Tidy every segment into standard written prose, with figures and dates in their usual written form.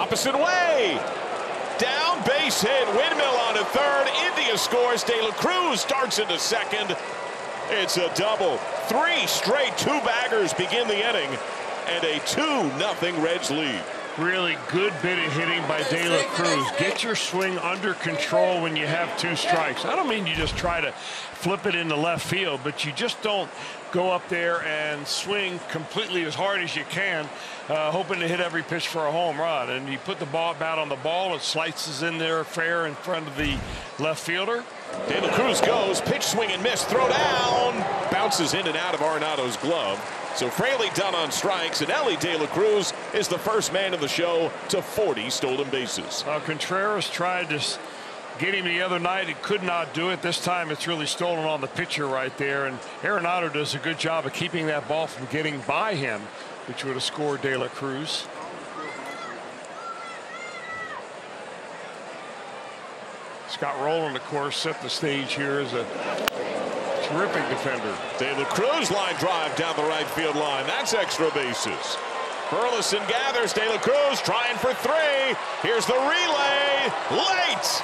opposite way. Down, base hit, windmill on to third. India scores. De La Cruz starts into second. It's a double. Three straight two-baggers begin the inning, and a 2-0 Reds lead. Really good bit of hitting by De La Cruz. Get your swing under control when you have two strikes. I don't mean you just try to flip it into left field, but you just don't go up there and swing completely as hard as you can, hoping to hit every pitch for a home run. And you put the ball bat on the ball, it slices in there fair in front of the left fielder. De La Cruz goes, pitch, swing and miss, throw down, bounces in and out of Arenado's glove. So Fraley down on strikes, and Elly De La Cruz is the first man of the show to 40 stolen bases. Contreras tried to get him the other night. It could not do it. This time it's really stolen on the pitcher right there, and Arenado does a good job of keeping that ball from getting by him, which would have scored De La Cruz. Scott Rowland, of course, set the stage here as a terrific defender. De La Cruz line drive down the right field line. That's extra bases. Burleson gathers. De La Cruz trying for three. Here's the relay. Late.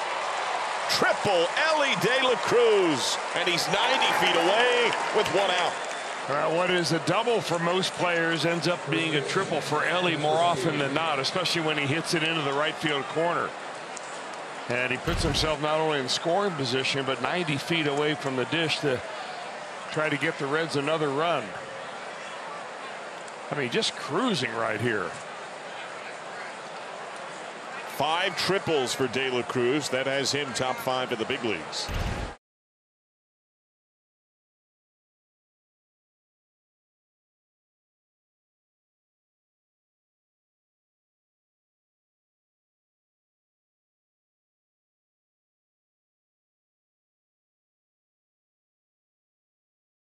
Triple Elly De La Cruz. And he's 90 feet away with one out. What is a double for most players ends up being a triple for Elly more often than not, especially when he hits it into the right field corner. And he puts himself not only in scoring position, but 90 feet away from the dish to try to get the Reds another run. I mean, just cruising right here. 5 triples for De La Cruz. That has him top 5 in the big leagues.